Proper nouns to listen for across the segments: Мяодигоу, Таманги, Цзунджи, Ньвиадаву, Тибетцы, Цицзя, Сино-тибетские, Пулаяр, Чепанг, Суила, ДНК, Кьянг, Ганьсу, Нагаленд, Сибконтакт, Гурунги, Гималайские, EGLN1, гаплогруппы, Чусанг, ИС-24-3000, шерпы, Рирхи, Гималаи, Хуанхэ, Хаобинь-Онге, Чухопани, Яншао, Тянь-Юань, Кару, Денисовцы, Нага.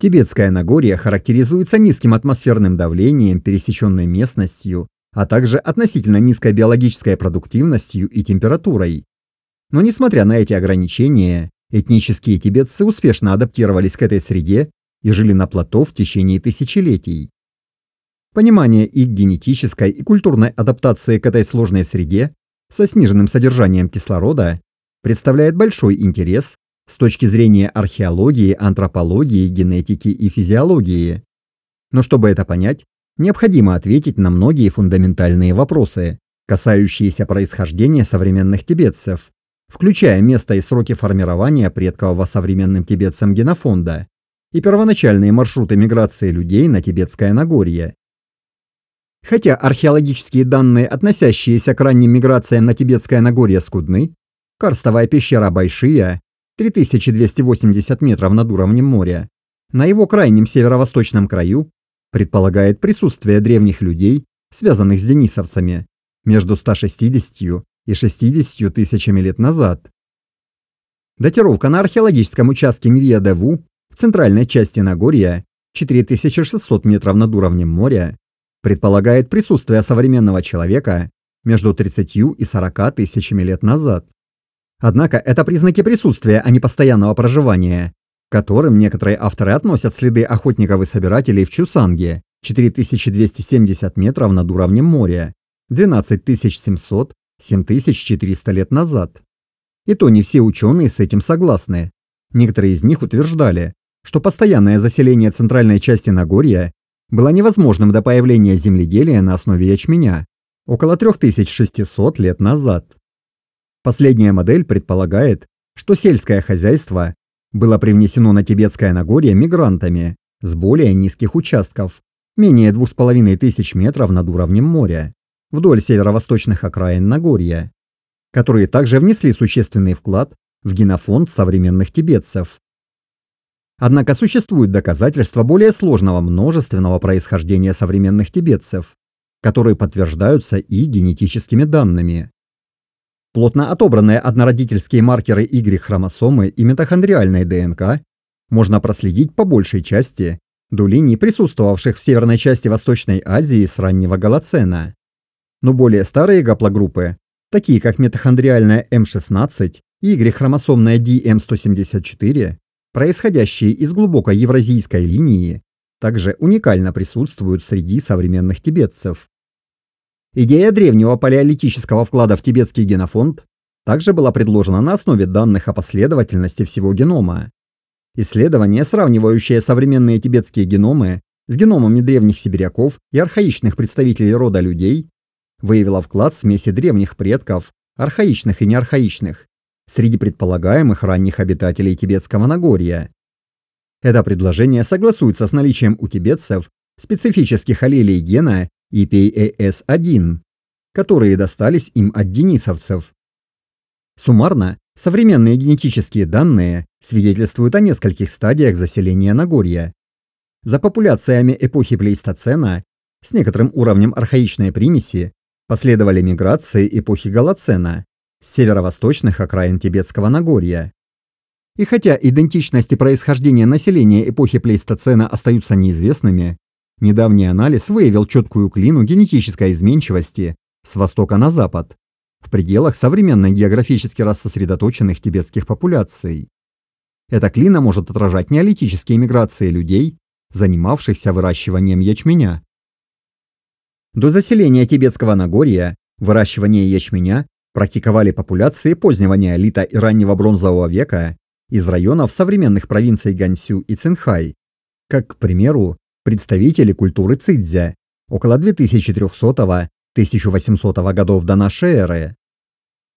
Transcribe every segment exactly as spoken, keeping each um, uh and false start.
Тибетское Нагорье характеризуется низким атмосферным давлением, пересеченной местностью, а также относительно низкой биологической продуктивностью и температурой. Но несмотря на эти ограничения, этнические тибетцы успешно адаптировались к этой среде и жили на плато в течение тысячелетий. Понимание их генетической и культурной адаптации к этой сложной среде со сниженным содержанием кислорода представляет большой интерес с точки зрения археологии, антропологии, генетики и физиологии. Но чтобы это понять, необходимо ответить на многие фундаментальные вопросы, касающиеся происхождения современных тибетцев, включая место и сроки формирования предкового современным тибетцам генофонда и первоначальные маршруты миграции людей на Тибетское Нагорье. Хотя археологические данные, относящиеся к ранним миграциям на Тибетское Нагорье, скудны, карстовая пещера Байшия, три тысячи двести восемьдесят метров над уровнем моря, на его крайнем северо-восточном краю предполагает присутствие древних людей, связанных с денисовцами, между ста шестьюдесятью и шестьюдесятью тысячами лет назад. Датировка на археологическом участке Ньвиадаву в центральной части Нагорья, четыре тысячи шестьсот метров над уровнем моря, предполагает присутствие современного человека между тридцатью и сорока тысячами лет назад. Однако это признаки присутствия, а не постоянного проживания, к которым некоторые авторы относят следы охотников и собирателей в Чусанге, четыре тысячи двести семьдесят метров над уровнем моря, двенадцать тысяч семьсот — семь тысяч четыреста лет назад. И то не все ученые с этим согласны. Некоторые из них утверждали, что постоянное заселение центральной части Нагорья было невозможным до появления земледелия на основе ячменя около трёх тысяч шестисот лет назад. Последняя модель предполагает, что сельское хозяйство было привнесено на Тибетское Нагорье мигрантами с более низких участков, менее двух с половиной тысяч метров над уровнем моря, вдоль северо-восточных окраин Нагорья, которые также внесли существенный вклад в генофонд современных тибетцев. Однако существуют доказательства более сложного множественного происхождения современных тибетцев, которые подтверждаются и генетическими данными. Плотно отобранные однородительские маркеры Y-хромосомы и митохондриальной ДНК можно проследить по большей части до линий, присутствовавших в северной части Восточной Азии с раннего Голоцена. Но более старые гаплогруппы, такие как митохондриальная эм шестнадцать и Y-хромосомная ди эм сто семьдесят четыре, происходящие из глубоко евразийской линии, также уникально присутствуют среди современных тибетцев. Идея древнего палеолитического вклада в тибетский генофонд также была предложена на основе данных о последовательности всего генома. Исследование, сравнивающее современные тибетские геномы с геномами древних сибиряков и архаичных представителей рода людей, выявила вклад смеси древних предков, архаичных и неархаичных, среди предполагаемых ранних обитателей Тибетского Нагорья. Это предложение согласуется с наличием у тибетцев специфических аллелей гена и пэ а эс один, которые достались им от денисовцев. Суммарно, современные генетические данные свидетельствуют о нескольких стадиях заселения Нагорья. За популяциями эпохи Плейстоцена с некоторым уровнем архаичной примеси последовали миграции эпохи Голоцена с северо-восточных окраин Тибетского Нагорья. И хотя идентичности происхождения населения эпохи Плейстоцена остаются неизвестными, недавний анализ выявил четкую клину генетической изменчивости с востока на запад в пределах современно географически рассосредоточенных тибетских популяций. Эта клина может отражать неолитические миграции людей, занимавшихся выращиванием ячменя. До заселения Тибетского Нагорья выращивание ячменя практиковали популяции позднего неолита и раннего бронзового века из районов современных провинций Ганьсу и Цинхай, как, к примеру, представители культуры Цицзя около две тысячи трёхсотого — тысяча восьмисотого годов до н.э.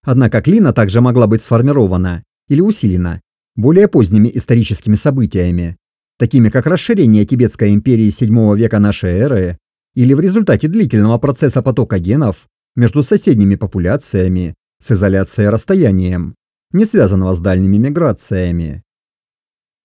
Однако клина также могла быть сформирована или усилена более поздними историческими событиями, такими как расширение Тибетской империи седьмого века н.э. или в результате длительного процесса потока генов между соседними популяциями с изоляцией расстоянием, не связанного с дальними миграциями.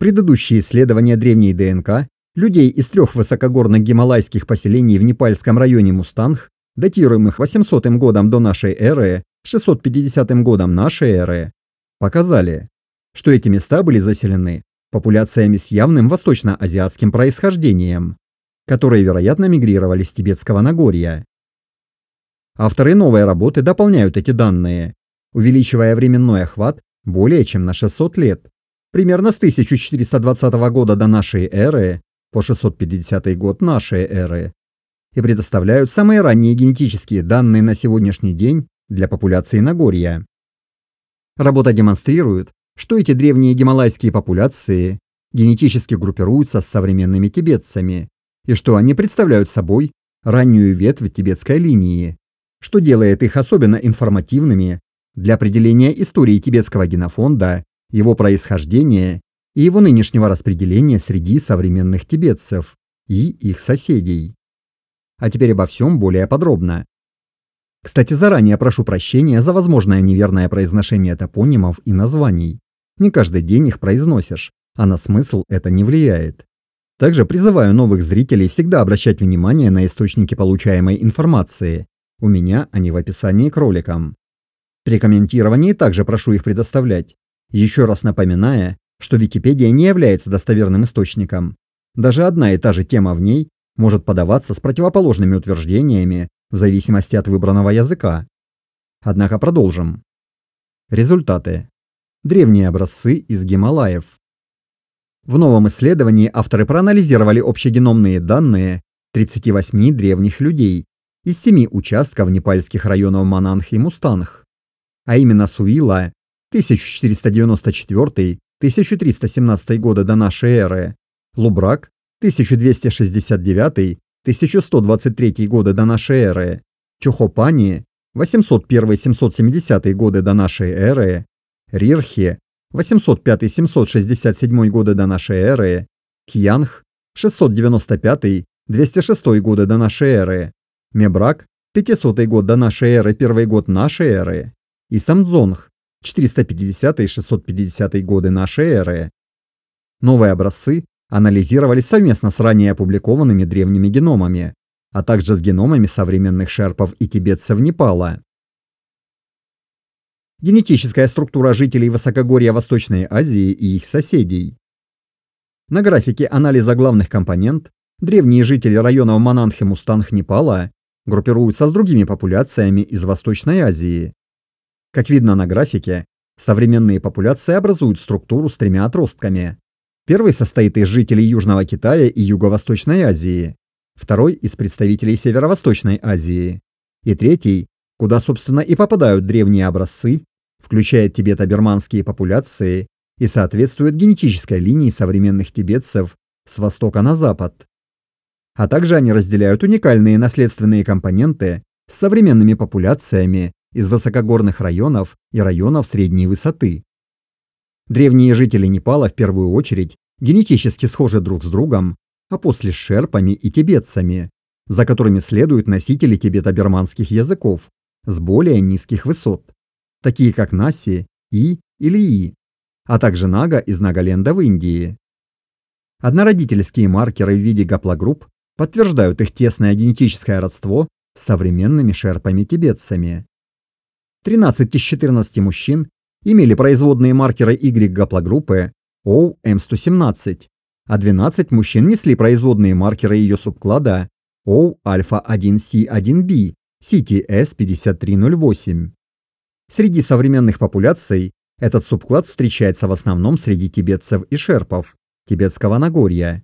Предыдущие исследования древней ДНК людей из трех высокогорных гималайских поселений в непальском районе Мустанг, датируемых восьмисотым годом до н.э., шестьсот пятидесятым годом н.э., показали, что эти места были заселены популяциями с явным восточноазиатским происхождением, которые, вероятно, мигрировали с Тибетского Нагорья. Авторы новой работы дополняют эти данные, увеличивая временной охват более чем на шестьсот лет, примерно с тысяча четыреста двадцатого года до нашей эры по шестьсот пятидесятый год нашей эры, и предоставляют самые ранние генетические данные на сегодняшний день для популяции Нагорья. Работа демонстрирует, что эти древние гималайские популяции генетически группируются с современными тибетцами, и что они представляют собой раннюю ветвь тибетской линии, что делает их особенно информативными для определения истории тибетского генофонда, его происхождения и его нынешнего распределения среди современных тибетцев и их соседей. А теперь обо всем более подробно. Кстати, заранее прошу прощения за возможное неверное произношение топонимов и названий. Не каждый день их произносишь, а на смысл это не влияет. Также призываю новых зрителей всегда обращать внимание на источники получаемой информации. У меня они в описании к роликам. При комментировании также прошу их предоставлять, еще раз напоминая, что Википедия не является достоверным источником. Даже одна и та же тема в ней может подаваться с противоположными утверждениями в зависимости от выбранного языка. Однако продолжим. Результаты. Древние образцы из Гималаев. В новом исследовании авторы проанализировали общегеномные данные тридцати восьми древних людей из семи участков непальских районов Мананг и Мустанг, а именно Суила тысяча четыреста девяносто четвёртый — тысяча триста семнадцатый года до нашей эры, Лубрак тысяча двести шестьдесят девятый — тысяча сто двадцать третий года до нашей эры, Чухопани восемьсот первый — семьсот семидесятый годы до нашей эры, Рирхи восемьсот пятый — семьсот шестьдесят седьмой годы до нашей эры, Кьянг шестьсот девяносто пятый — двести шестой годы до нашей эры, Мебрак пятисотый год до нашей эры, первый год нашей эры, и Самдзонг четыреста пятидесятый — шестьсот пятидесятый годы нашей эры. Новые образцы анализировались совместно с ранее опубликованными древними геномами, а также с геномами современных шерпов и тибетцев Непала. Генетическая структура жителей высокогорья Восточной Азии и их соседей. На графике анализа главных компонент древние жители районов Мананг и Мустанг Непала группируются с другими популяциями из Восточной Азии. Как видно на графике, современные популяции образуют структуру с тремя отростками. Первый состоит из жителей Южного Китая и Юго-Восточной Азии, второй – из представителей Северо-Восточной Азии, и третий, куда, собственно, и попадают древние образцы, включая тибето-бирманские популяции и соответствует генетической линии современных тибетцев с востока на запад. А также они разделяют уникальные наследственные компоненты с современными популяциями из высокогорных районов и районов средней высоты. Древние жители Непала в первую очередь генетически схожи друг с другом, а после с шерпами и тибетцами, за которыми следуют носители тибето-бирманских языков с более низких высот, такие как Наси, И или И, а также Нага из Нагаленда в Индии. Однородительские маркеры в виде гаплогрупп подтверждают их тесное генетическое родство с современными шерпами-тибетцами. тринадцать из четырнадцати мужчин имели производные маркеры Y-гаплогруппы О У Эм сто семнадцать, а двенадцать мужчин несли производные маркеры ее субклада О У Альфа один Си один Би Си Ти Эс пятьдесят три ноль восемь. Среди современных популяций этот субклад встречается в основном среди тибетцев и шерпов Тибетского Нагорья,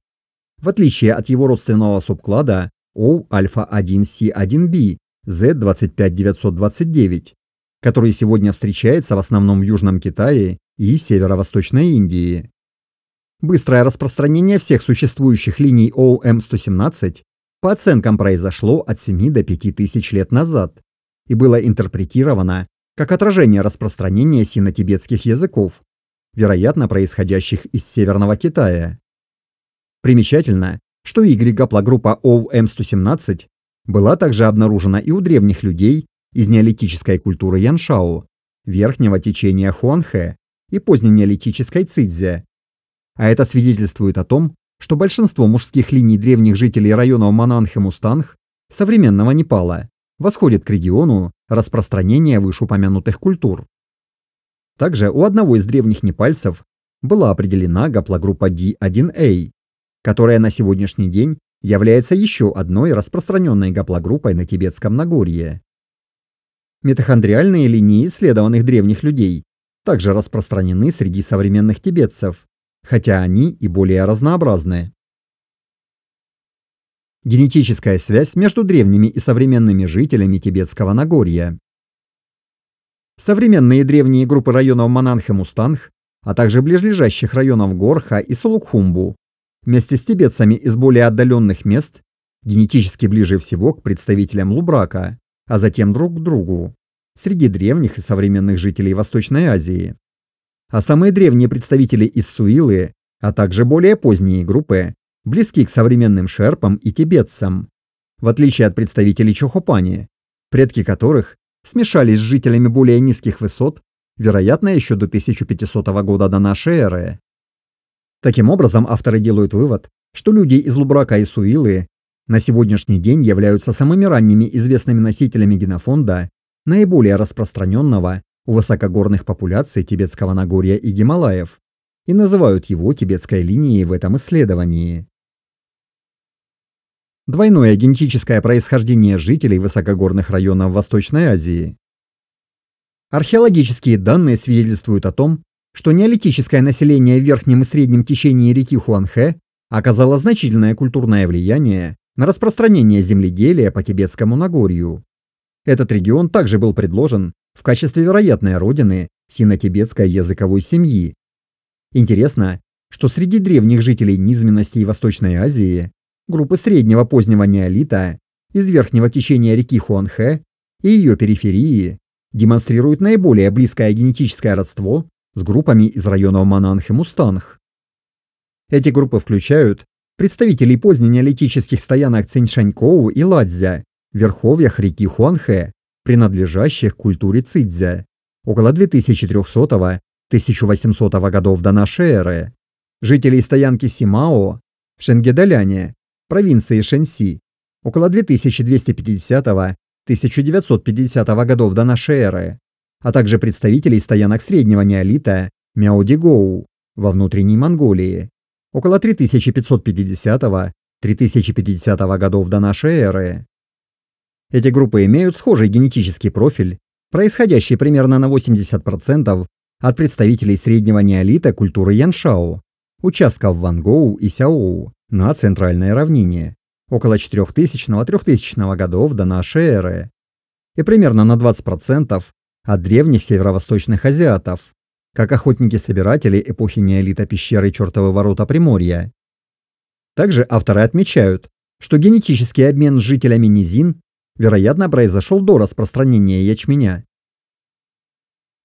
в отличие от его родственного субклада О Альфа один Си один Би Зет двадцать пять тысяч девятьсот двадцать девять, который сегодня встречается в основном в Южном Китае и Северо-Восточной Индии. Быстрое распространение всех существующих линий О У Эм сто семнадцать по оценкам произошло от семи до пяти тысяч лет назад и было интерпретировано как отражение распространения сино-тибетских языков, вероятно, происходящих из Северного Китая. Примечательно, что Y-гаплогруппа О У Эм сто семнадцать была также обнаружена и у древних людей из неолитической культуры Яншао, верхнего течения Хуанхэ и поздненеолитической Цицзя. А это свидетельствует о том, что большинство мужских линий древних жителей районов Мананг и Мустанг современного Непала восходит к региону распространения вышеупомянутых культур. Также у одного из древних непальцев была определена гаплогруппа ди один эй, которая на сегодняшний день является еще одной распространенной гаплогруппой на Тибетском Нагорье. Митохондриальные линии исследованных древних людей также распространены среди современных тибетцев, хотя они и более разнообразны. Генетическая связь между древними и современными жителями Тибетского Нагорья. Современные древние группы районов Мананг и Мустанг, а также ближайших районов Горха и Сулукхумбу, вместе с тибетцами из более отдаленных мест, генетически ближе всего к представителям Лубрака, а затем друг к другу, среди древних и современных жителей Восточной Азии. А самые древние представители из Суилы, а также более поздние группы, близки к современным шерпам и тибетцам, в отличие от представителей Чухопани, предки которых смешались с жителями более низких высот, вероятно, еще до тысяча пятисотого года до нашей эры. Таким образом, авторы делают вывод, что люди из Лубрака и Суилы на сегодняшний день являются самыми ранними известными носителями генофонда, наиболее распространенного у высокогорных популяций Тибетского Нагорья и Гималаев, и называют его тибетской линией в этом исследовании. Двойное генетическое происхождение жителей высокогорных районов Восточной Азии. Археологические данные свидетельствуют о том, что неолитическое население в верхнем и среднем течении реки Хуанхэ оказало значительное культурное влияние на распространение земледелия по Тибетскому Нагорью. Этот регион также был предложен в качестве вероятной родины сино-тибетской языковой семьи. Интересно, что среди древних жителей низменностей Восточной Азии, группы среднего-позднего неолита из верхнего течения реки Хуанхэ и ее периферии демонстрируют наиболее близкое генетическое родство с группами из районов Мананг и Мустанг. Эти группы включают представителей поздненеолитических стоянок Циншанькоу и Ладзя в верховьях реки Хуанхэ, принадлежащих к культуре Цицзя, около две тысячи трёхсотого — тысяча восьмисотого годов до нашей эры, жителей стоянки Симао в Шенгедаляне, провинции Шэньси, около две тысячи двести пятидесятого — тысяча девятьсот пятидесятого годов до нашей эры, а также представителей стоянок среднего неолита Мяодигоу во внутренней Монголии, около три тысячи пятьсот пятидесятого — три тысячи пятидесятого годов до нашей эры. Эти группы имеют схожий генетический профиль, происходящий примерно на восемьдесят процентов от представителей среднего неолита культуры Яншао, участков Вангоу и Сяоу на центральной равнине, около четырёхтысячного — трёхтысячного годов до нашей эры, и примерно на двадцать процентов от древних северо-восточных азиатов, как охотники-собиратели эпохи неолита пещеры Чертовы ворота Приморья. Также авторы отмечают, что генетический обмен с жителями низин, вероятно, произошел до распространения ячменя.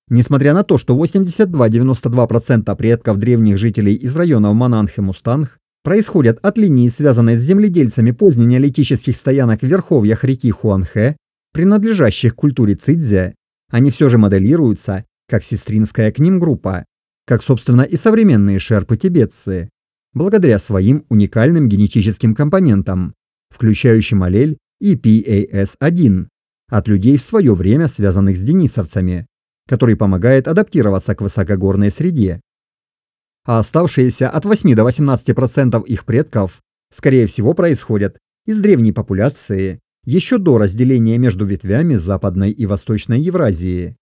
Несмотря на то, что восемьдесят два — девяносто два процента предков древних жителей из районов Мананг и Мустанг происходят от линии, связанной с земледельцами поздненеолитических стоянок в верховьях реки Хуанхэ, принадлежащих к культуре Цицзя, они все же моделируются как сестринская к ним группа, как, собственно, и современные шерпы-тибетцы, благодаря своим уникальным генетическим компонентам, включающим аллель и пэ а эс один, от людей в свое время связанных с денисовцами, который помогает адаптироваться к высокогорной среде. А оставшиеся от восьми до восемнадцати процентов их предков, скорее всего, происходят из древней популяции еще до разделения между ветвями Западной и Восточной Евразии.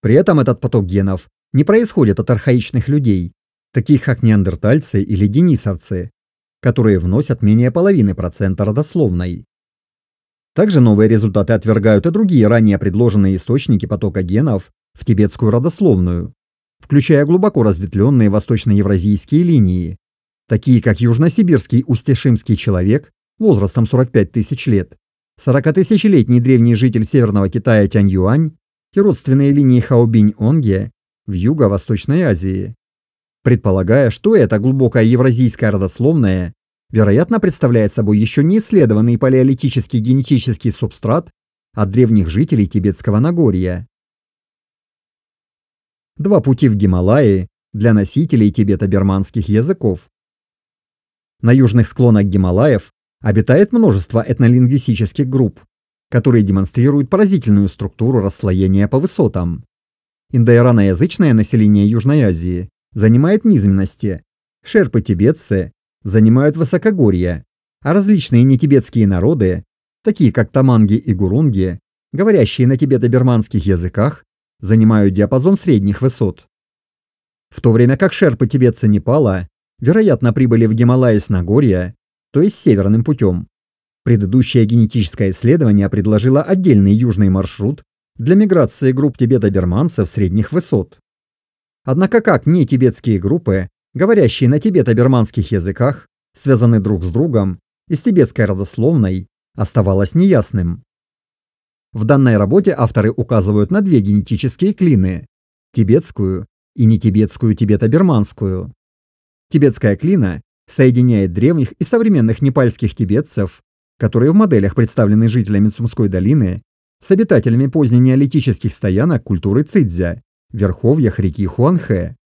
При этом этот поток генов не происходит от архаичных людей, таких как неандертальцы или денисовцы, которые вносят менее половины процента родословной. Также новые результаты отвергают и другие ранее предложенные источники потока генов в тибетскую родословную, включая глубоко разветвленные восточноевразийские линии, такие как южносибирский устишимский человек возрастом сорок пять тысяч лет, сорокатысячелетний древний житель Северного Китая Тянь-Юань и родственные линии Хаобинь-Онге в Юго-Восточной Азии, предполагая, что эта глубокая евразийская родословная вероятно представляет собой еще не исследованный палеолитический генетический субстрат от древних жителей Тибетского Нагорья. Два пути в Гималаи для носителей тибето-бирманских языков. На южных склонах Гималаев обитает множество этнолингвистических групп, которые демонстрируют поразительную структуру расслоения по высотам. Индоираноязычное население Южной Азии занимает низменности, шерпы-тибетцы занимают высокогорья, а различные нетибетские народы, такие как таманги и гурунги, говорящие на тибето-бирманских языках, занимают диапазон средних высот. В то время как шерпы-тибетцы Непала, вероятно, прибыли в Гималаи с Нагорья, то есть северным путем. Предыдущее генетическое исследование предложило отдельный южный маршрут для миграции групп тибето-бирманцев средних высот. Однако как нетибетские группы, говорящие на тибето-бирманских языках, связаны друг с другом и с тибетской родословной, оставалось неясным. В данной работе авторы указывают на две генетические клины – тибетскую и нетибетскую тибето-бирманскую. Тибетская клина соединяет древних и современных непальских тибетцев, которые в моделях представлены жителями Цумской долины, с обитателями поздненеолитических стоянок культуры Цицзя, верховьях реки Хуанхэ.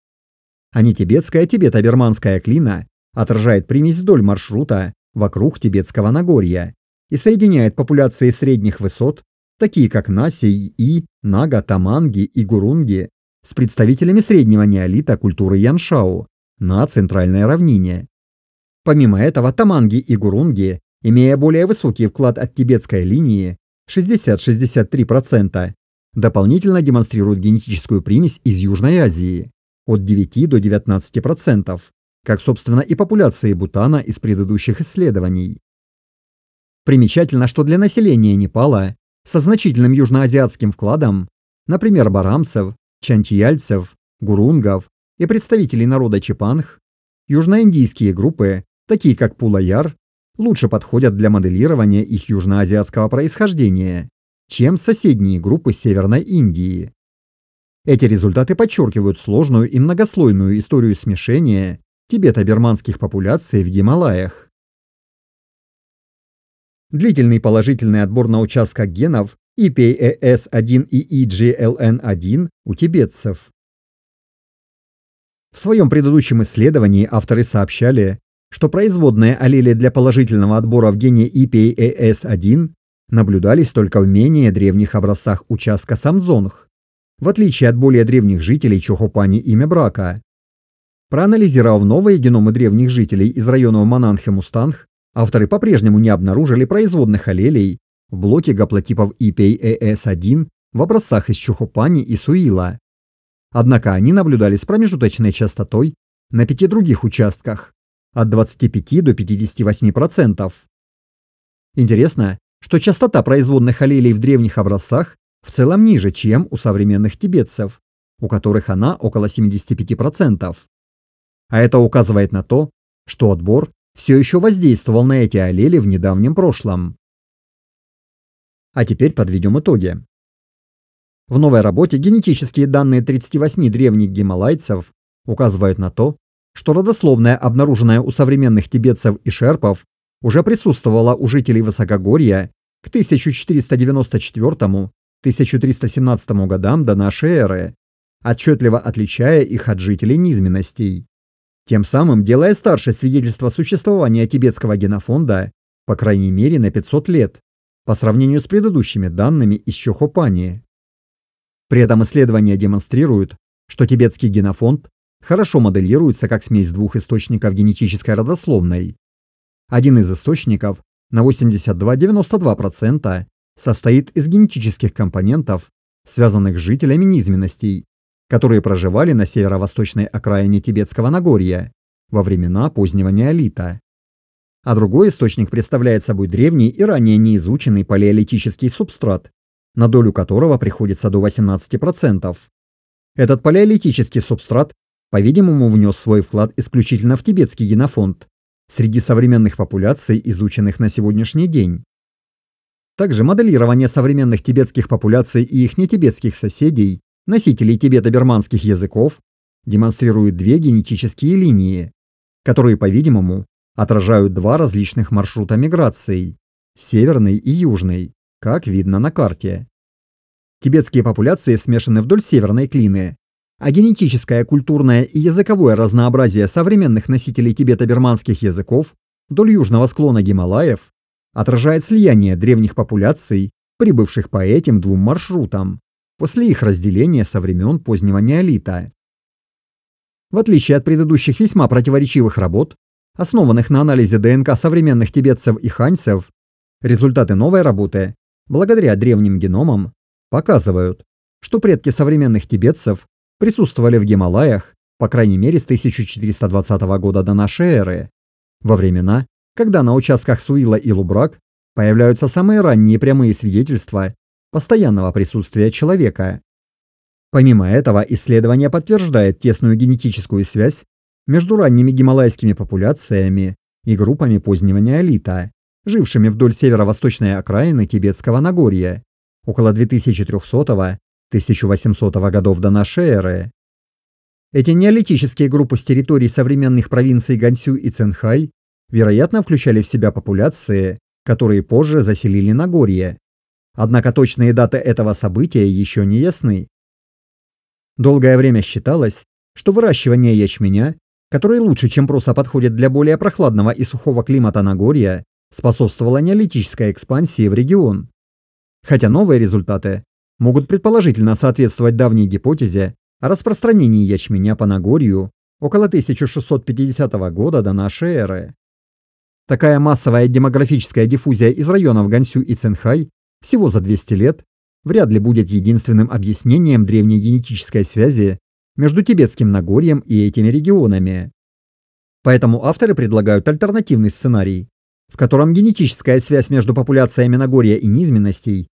А нетибетская тибето-бирманская клина отражает примесь вдоль маршрута вокруг Тибетского Нагорья и соединяет популяции средних высот, такие как Наси, Йи, Нага, Таманги и Гурунги, с представителями среднего неолита культуры Яншао на центральной равнине. Помимо этого, таманги и гурунги, имея более высокий вклад от тибетской линии шестьдесят — шестьдесят три процента, дополнительно демонстрируют генетическую примесь из Южной Азии от девяти до девятнадцати процентов, как, собственно, и популяции Бутана из предыдущих исследований. Примечательно, что для населения Непала со значительным южноазиатским вкладом, например, барамцев, чантьяльцев, гурунгов и представителей народа чепанг, южноиндийские группы, такие как пулаяр, лучше подходят для моделирования их южноазиатского происхождения, чем соседние группы Северной Индии. Эти результаты подчеркивают сложную и многослойную историю смешения тибето-бирманских популяций в Гималаях. Длительный положительный отбор на участках генов и пэ а эс один и и джи эл эн один у тибетцев. В своем предыдущем исследовании авторы сообщали, что производные аллели для положительного отбора в гене и пэ а эс один наблюдались только в менее древних образцах участка Самдзонг, в отличие от более древних жителей Чухопани и Мебрака. Проанализировав новые геномы древних жителей из районов Мананг и Мустанг, авторы по-прежнему не обнаружили производных аллелей в блоке гаплотипов и пэ а эс один в образцах из Чухопани и Суила. Однако они наблюдались с промежуточной частотой на пяти других участках – от двадцати пяти до пятидесяти восьми процентов. Интересно, что частота производных аллелей в древних образцах в целом ниже, чем у современных тибетцев, у которых она около семидесяти пяти процентов. А это указывает на то, что отбор все еще воздействовал на эти аллели в недавнем прошлом. А теперь подведем итоги. В новой работе генетические данные тридцати восьми древних гималайцев указывают на то, что родословная, обнаруженная у современных тибетцев и шерпов, уже присутствовала у жителей Высокогорья к тысяча четыреста девяносто четвёртому — тысяча триста семнадцатому годам до нашей эры, отчетливо отличая их от жителей низменностей, тем самым делая старше свидетельство существования тибетского генофонда по крайней мере на пятьсот лет, по сравнению с предыдущими данными из Чухопани. При этом исследования демонстрируют, что тибетский генофонд хорошо моделируется как смесь двух источников генетической родословной. Один из источников на восемьдесят два — девяносто два процента состоит из генетических компонентов, связанных с жителями низменностей, которые проживали на северо-восточной окраине Тибетского Нагорья во времена позднего неолита. А другой источник представляет собой древний и ранее неизученный палеолитический субстрат, на долю которого приходится до восемнадцати процентов. Этот палеолитический субстрат, по-видимому, внес свой вклад исключительно в тибетский генофонд среди современных популяций, изученных на сегодняшний день. Также моделирование современных тибетских популяций и их нетибетских соседей, носителей тибето-бирманских языков, демонстрирует две генетические линии, которые, по-видимому, отражают два различных маршрута миграции – северный и южный, как видно на карте. Тибетские популяции смешаны вдоль северной клины, а генетическое, культурное и языковое разнообразие современных носителей тибето-бирманских языков вдоль южного склона Гималаев отражает слияние древних популяций, прибывших по этим двум маршрутам, после их разделения со времен позднего неолита. В отличие от предыдущих весьма противоречивых работ, основанных на анализе ДНК современных тибетцев и ханьцев, результаты новой работы, благодаря древним геномам, показывают, что предки современных тибетцев присутствовали в Гималаях, по крайней мере, с тысяча четыреста двадцатого года до нашей эры, во времена, когда на участках Суила и Лубрак появляются самые ранние прямые свидетельства постоянного присутствия человека. Помимо этого, исследование подтверждает тесную генетическую связь между ранними гималайскими популяциями и группами позднего неолита, жившими вдоль северо-восточной окраины Тибетского Нагорья, около две тысячи трёхсотого — тысяча восьмисотого годов до нашей эры. Эти неолитические группы с территорий современных провинций Ганьсу и Цинхай, вероятно, включали в себя популяции, которые позже заселили Нагорье. Однако точные даты этого события еще не ясны. Долгое время считалось, что выращивание ячменя, который лучше, чем проса, подходит для более прохладного и сухого климата Нагорья, способствовало неолитической экспансии в регион. Хотя новые результаты могут предположительно соответствовать давней гипотезе о распространении ячменя по Нагорью около тысяча шестьсот пятидесятого года до нашей эры. Такая массовая демографическая диффузия из районов Ганьсу и Цинхай всего за двести лет вряд ли будет единственным объяснением древней генетической связи между Тибетским Нагорьем и этими регионами. Поэтому авторы предлагают альтернативный сценарий, в котором генетическая связь между популяциями Нагорья и низменностей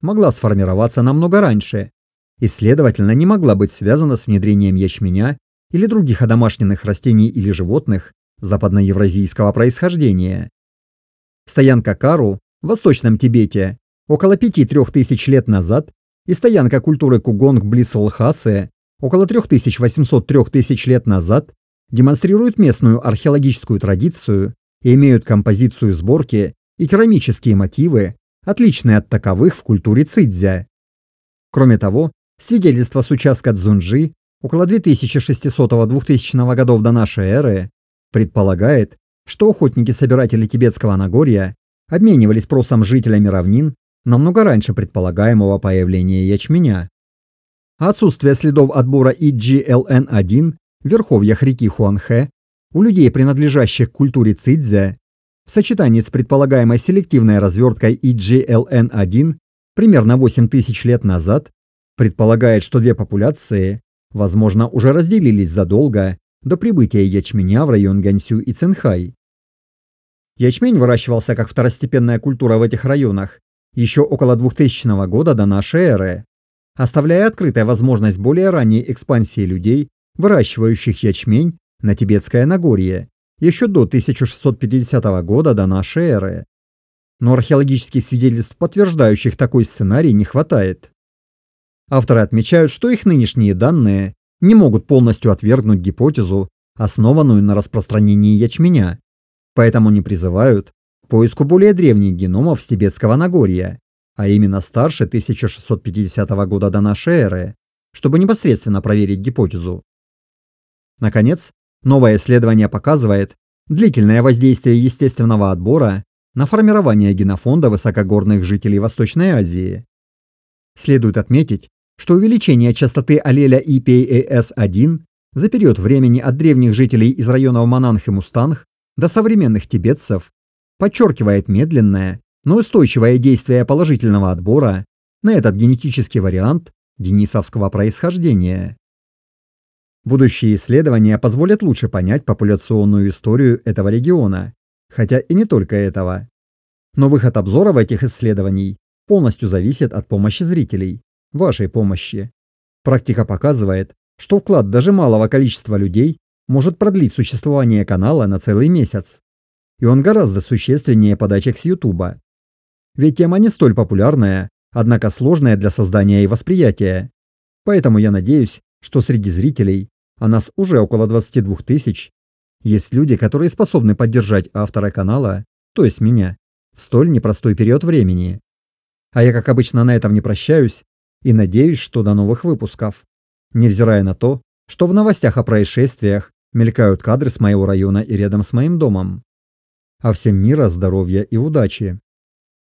могла сформироваться намного раньше и, следовательно, не могла быть связана с внедрением ячменя или других одомашненных растений или животных западноевразийского происхождения. Стоянка кару в Восточном Тибете около пяти-трёх тысяч лет назад и стоянка культуры кугонг близ Лхасы около трёх тысяч восьмисот — трёх тысяч лет назад демонстрируют местную археологическую традицию и имеют композицию сборки и керамические мотивы, отличные от таковых в культуре Цицзя. Кроме того, свидетельства с участка Цзунджи около две тысячи шестисотого — двухтысячного годов до нашей эры предполагает, что охотники-собиратели Тибетского Нагорья обменивались просом жителями равнин намного раньше предполагаемого появления ячменя. Отсутствие следов отбора и джи эл эн один в верховьях реки Хуанхэ у людей, принадлежащих к культуре Цицзя, в сочетании с предполагаемой селективной разверткой и джи эл эн один примерно восемь тысяч лет назад, предполагает, что две популяции, возможно, уже разделились задолго до прибытия ячменя в район Ганьсу и Цинхай. Ячмень выращивался как второстепенная культура в этих районах еще около двухтысячного года до нашей эры, оставляя открытой возможность более ранней экспансии людей, выращивающих ячмень, на Тибетское Нагорье, еще до тысяча шестьсот пятидесятого года до нашей эры. Но археологических свидетельств, подтверждающих такой сценарий, не хватает. Авторы отмечают, что их нынешние данные не могут полностью отвергнуть гипотезу, основанную на распространении ячменя, поэтому не призывают к поиску более древних геномов с Тибетского Нагорья, а именно старше тысяча шестьсот пятидесятого года до нашей эры, чтобы непосредственно проверить гипотезу. Наконец, новое исследование показывает длительное воздействие естественного отбора на формирование генофонда высокогорных жителей Восточной Азии. Следует отметить, что увеличение частоты аллеля и пи эй эс один за период времени от древних жителей из районов Мананг и Мустанг до современных тибетцев подчеркивает медленное, но устойчивое действие положительного отбора на этот генетический вариант денисовского происхождения. Будущие исследования позволят лучше понять популяционную историю этого региона, хотя и не только этого. Но выход обзоров этих исследований полностью зависит от помощи зрителей, вашей помощи. Практика показывает, что вклад даже малого количества людей может продлить существование канала на целый месяц. И он гораздо существеннее подачек с Ютуба. Ведь тема не столь популярная, однако сложная для создания и восприятия. Поэтому я надеюсь, что среди зрителей, а нас уже около двадцати двух тысяч, есть люди, которые способны поддержать автора канала, то есть меня, в столь непростой период времени. А я, как обычно, на этом не прощаюсь и надеюсь, что до новых выпусков, невзирая на то, что в новостях о происшествиях мелькают кадры с моего района и рядом с моим домом. А всем мира, здоровья и удачи!